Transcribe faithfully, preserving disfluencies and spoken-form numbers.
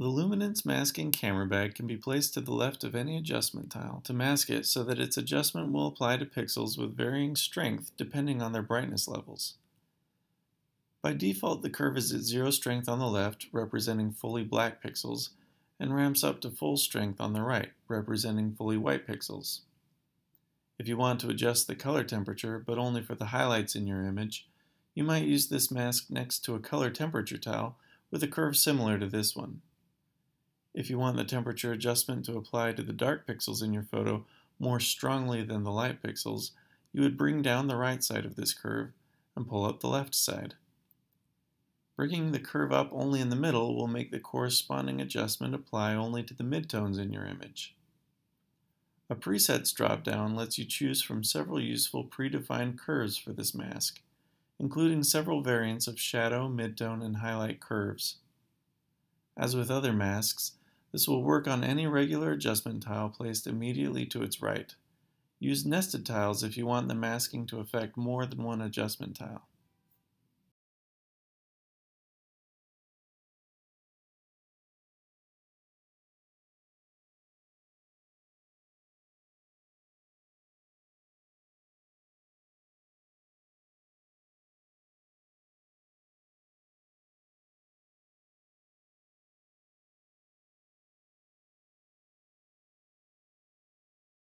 The Luminance Masking CameraBag can be placed to the left of any adjustment tile to mask it so that its adjustment will apply to pixels with varying strength depending on their brightness levels. By default, the curve is at zero strength on the left, representing fully black pixels, and ramps up to full strength on the right, representing fully white pixels. If you want to adjust the color temperature, but only for the highlights in your image, you might use this mask next to a color temperature tile with a curve similar to this one. If you want the temperature adjustment to apply to the dark pixels in your photo more strongly than the light pixels, you would bring down the right side of this curve and pull up the left side. Bringing the curve up only in the middle will make the corresponding adjustment apply only to the midtones in your image. A presets drop-down lets you choose from several useful predefined curves for this mask, including several variants of shadow, midtone, and highlight curves. As with other masks, this will work on any regular adjustment tile placed immediately to its right. Use nested tiles if you want the masking to affect more than one adjustment tile.